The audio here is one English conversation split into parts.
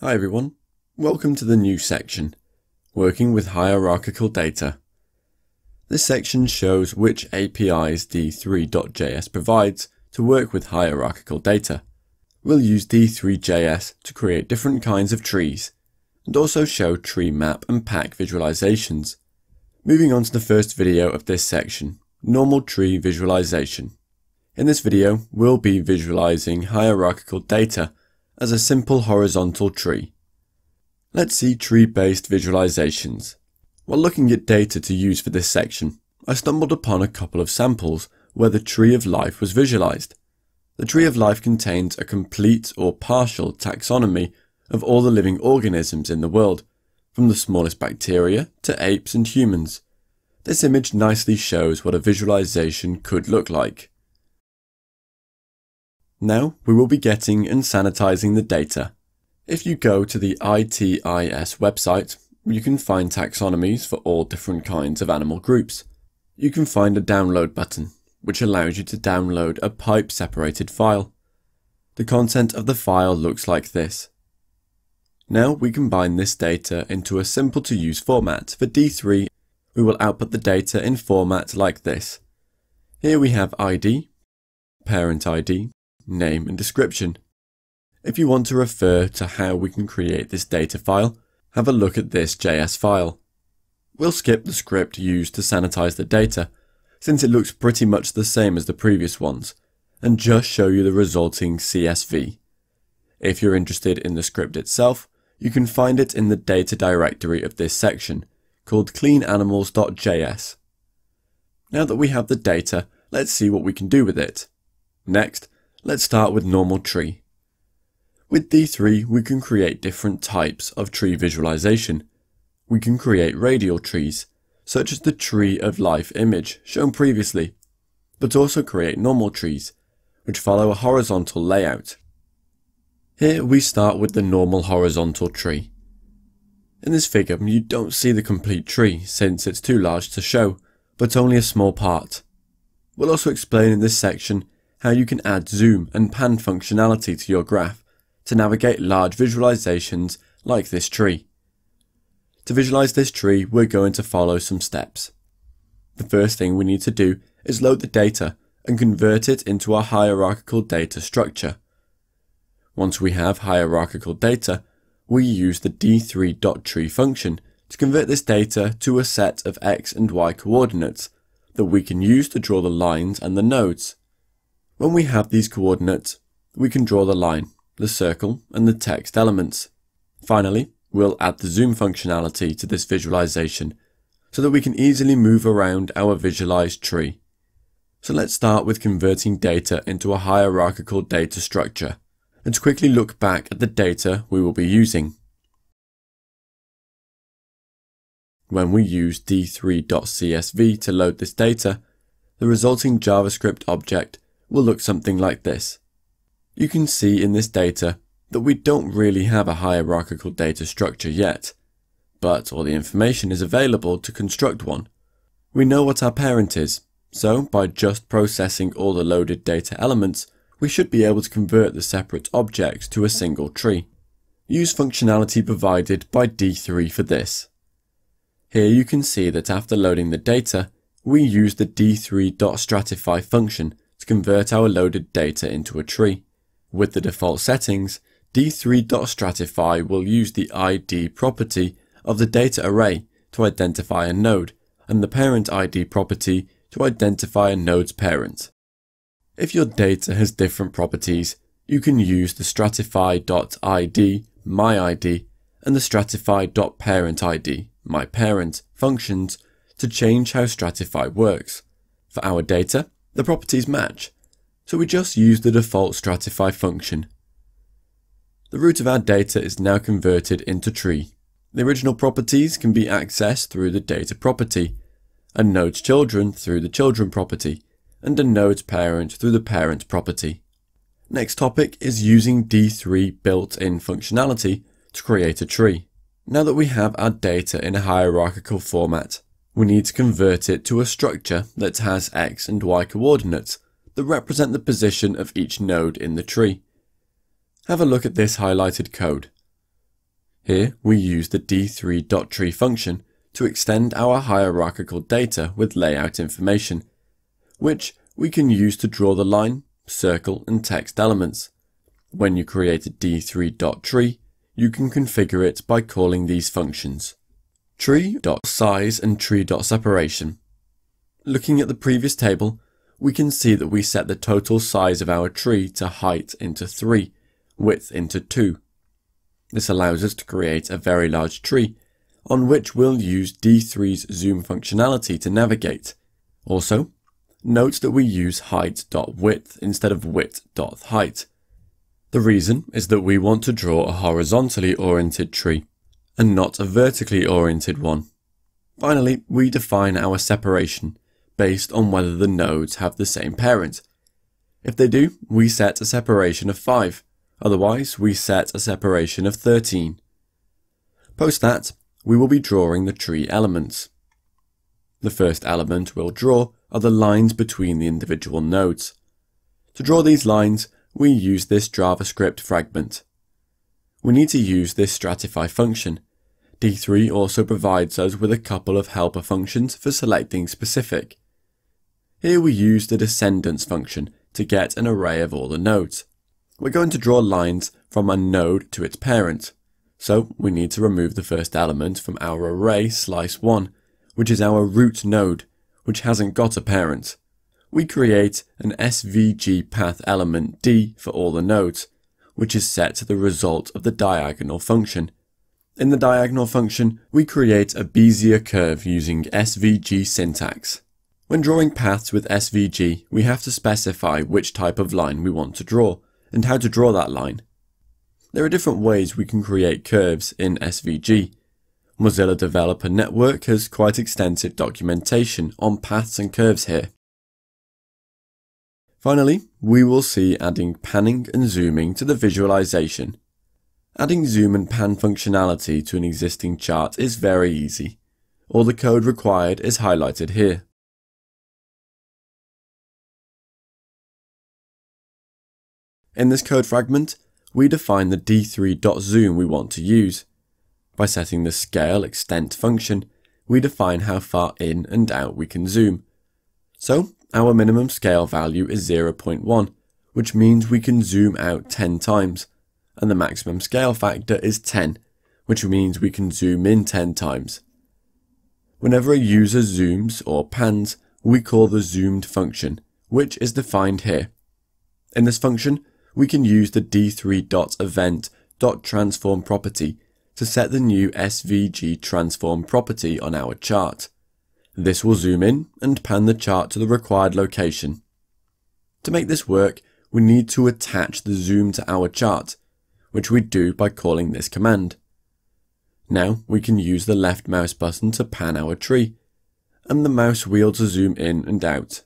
Hi everyone, welcome to the new section, Working with Hierarchical Data. This section shows which APIs D3.js provides to work with hierarchical data. We'll use D3.js to create different kinds of trees, and also show tree map and pack visualizations. Moving on to the first video of this section, Normal Tree Visualization. In this video, we'll be visualizing hierarchical data as a simple horizontal tree. Let's see tree-based visualizations. While looking at data to use for this section, I stumbled upon a couple of samples where the Tree of Life was visualized. The Tree of Life contains a complete or partial taxonomy of all the living organisms in the world, from the smallest bacteria to apes and humans. This image nicely shows what a visualization could look like. Now we will be getting and sanitizing the data. If you go to the ITIS website, you can find taxonomies for all different kinds of animal groups. You can find a download button, which allows you to download a pipe-separated file. The content of the file looks like this. Now we combine this data into a simple-to-use format for D3. We will output the data in format like this. Here we have ID, parent ID, name and description. If you want to refer to how we can create this data file, have a look at this JS file. We'll skip the script used to sanitize the data, since it looks pretty much the same as the previous ones, and just show you the resulting CSV. If you're interested in the script itself, you can find it in the data directory of this section, called cleananimals.js. Now that we have the data, let's see what we can do with it. Next, let's start with Normal Tree. With D3, we can create different types of tree visualization. We can create radial trees, such as the Tree of Life image shown previously, but also create normal trees, which follow a horizontal layout. Here we start with the normal horizontal tree. In this figure, you don't see the complete tree since it's too large to show, but only a small part. We'll also explain in this section how you can add zoom and pan functionality to your graph to navigate large visualizations like this tree. To visualize this tree, we're going to follow some steps. The first thing we need to do is load the data and convert it into a hierarchical data structure. Once we have hierarchical data, we use the d3.tree function to convert this data to a set of x and y coordinates that we can use to draw the lines and the nodes. When we have these coordinates, we can draw the line, the circle, and the text elements. Finally, we'll add the zoom functionality to this visualization so that we can easily move around our visualized tree. So let's start with converting data into a hierarchical data structure and quickly look back at the data we will be using. When we use d3.csv to load this data, the resulting JavaScript object will look something like this. You can see in this data that we don't really have a hierarchical data structure yet, but all the information is available to construct one. We know what our parent is, so by just processing all the loaded data elements, we should be able to convert the separate objects to a single tree. Use functionality provided by D3 for this. Here you can see that after loading the data, we use the d3.stratify function to convert our loaded data into a tree. With the default settings, d3.stratify will use the ID property of the data array to identify a node, and the parent ID property to identify a node's parent. If your data has different properties, you can use the stratify.id, myId, and the stratify.parentid, myParent, functions to change how Stratify works. For our data, the properties match, so we just use the default stratify function. The root of our data is now converted into tree. The original properties can be accessed through the data property, a node's children through the children property, and a node's parent through the parent property. Next topic is using D3 built-in functionality to create a tree. Now that we have our data in a hierarchical format, we need to convert it to a structure that has x and y coordinates that represent the position of each node in the tree. Have a look at this highlighted code. Here we use the d3.tree function to extend our hierarchical data with layout information, which we can use to draw the line, circle and text elements. When you create a d3.tree, you can configure it by calling these functions: tree.size and tree.separation. Looking at the previous table, we can see that we set the total size of our tree to height into 3, width into 2. This allows us to create a very large tree, on which we'll use D3's zoom functionality to navigate. Also, note that we use height.width instead of width.height. The reason is that we want to draw a horizontally oriented tree, and not a vertically oriented one. Finally, we define our separation, based on whether the nodes have the same parent. If they do, we set a separation of 5, otherwise we set a separation of 13. Post that, we will be drawing the tree elements. The first element we'll draw are the lines between the individual nodes. To draw these lines, we use this JavaScript fragment. We need to use this stratify function. D3 also provides us with a couple of helper functions for selecting specific. Here we use the descendants function to get an array of all the nodes. We're going to draw lines from a node to its parent, so we need to remove the first element from our array slice1, which is our root node, which hasn't got a parent. We create an SVG path element D for all the nodes, which is set to the result of the diagonal function. In the diagonal function, we create a Bezier curve using SVG syntax. When drawing paths with SVG, we have to specify which type of line we want to draw, and how to draw that line. There are different ways we can create curves in SVG. Mozilla Developer Network has quite extensive documentation on paths and curves here. Finally, we will see adding panning and zooming to the visualization. Adding zoom and pan functionality to an existing chart is very easy. All the code required is highlighted here. In this code fragment, we define the d3.zoom we want to use. By setting the scale extent function, we define how far in and out we can zoom. So, our minimum scale value is 0.1, which means we can zoom out 10 times. And the maximum scale factor is 10, which means we can zoom in 10 times. Whenever a user zooms or pans, we call the zoomed function, which is defined here. In this function, we can use the d3.event.transform property to set the new SVG transform property on our chart. This will zoom in and pan the chart to the required location. To make this work, we need to attach the zoom to our chart, which we do by calling this command. Now we can use the left mouse button to pan our tree, and the mouse wheel to zoom in and out.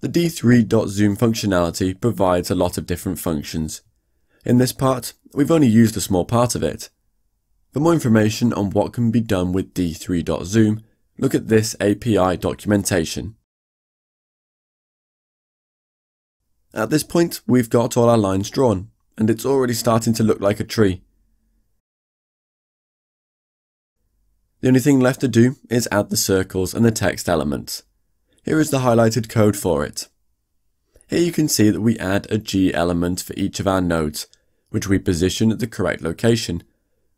The d3.zoom functionality provides a lot of different functions. In this part, we've only used a small part of it. For more information on what can be done with d3.zoom, look at this API documentation. At this point, we've got all our lines drawn, and it's already starting to look like a tree. The only thing left to do is add the circles and the text elements. Here is the highlighted code for it. Here you can see that we add a G element for each of our nodes, which we position at the correct location,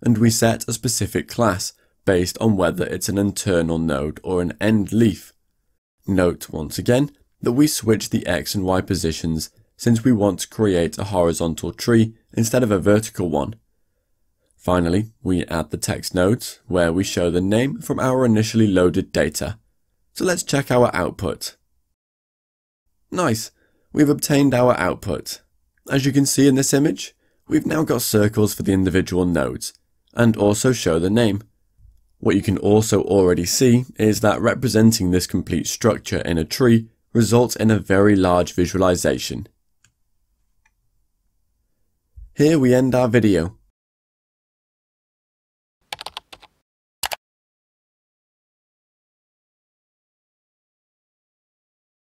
and we set a specific class based on whether it's an internal node or an end leaf. Note once again that we switch the X and Y positions since we want to create a horizontal tree instead of a vertical one. Finally, we add the text nodes, where we show the name from our initially loaded data. So let's check our output. Nice, we've obtained our output. As you can see in this image, we've now got circles for the individual nodes, and also show the name. What you can also already see is that representing this complete structure in a tree results in a very large visualization. Here we end our video.